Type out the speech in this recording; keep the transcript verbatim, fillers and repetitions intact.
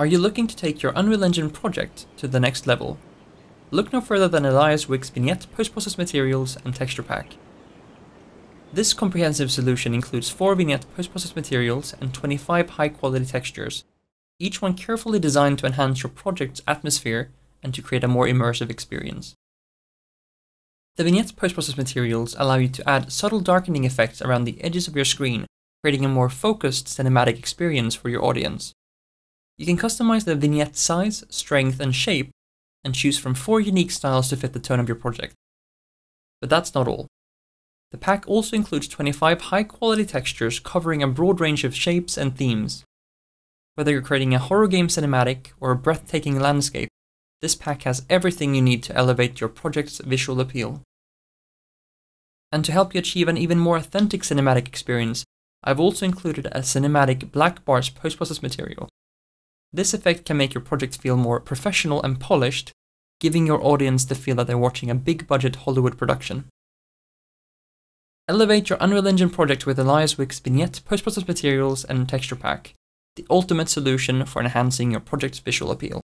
Are you looking to take your Unreal Engine project to the next level? Look no further than Elias Wick's Vignette Post-Process Materials and Texture Pack. This comprehensive solution includes four vignette post-process materials and twenty-five high-quality textures, each one carefully designed to enhance your project's atmosphere and to create a more immersive experience. The vignette post-process materials allow you to add subtle darkening effects around the edges of your screen, creating a more focused cinematic experience for your audience. You can customize the vignette size, strength, and shape, and choose from four unique styles to fit the tone of your project. But that's not all. The pack also includes twenty-five high-quality textures covering a broad range of shapes and themes. Whether you're creating a horror game cinematic or a breathtaking landscape, this pack has everything you need to elevate your project's visual appeal. And to help you achieve an even more authentic cinematic experience, I've also included a cinematic black bars post-process material. This effect can make your project feel more professional and polished, giving your audience the feel that they're watching a big-budget Hollywood production. Elevate your Unreal Engine project with Elias Wick's Vignette Post-Process Materials and Texture Pack, the ultimate solution for enhancing your project's visual appeal.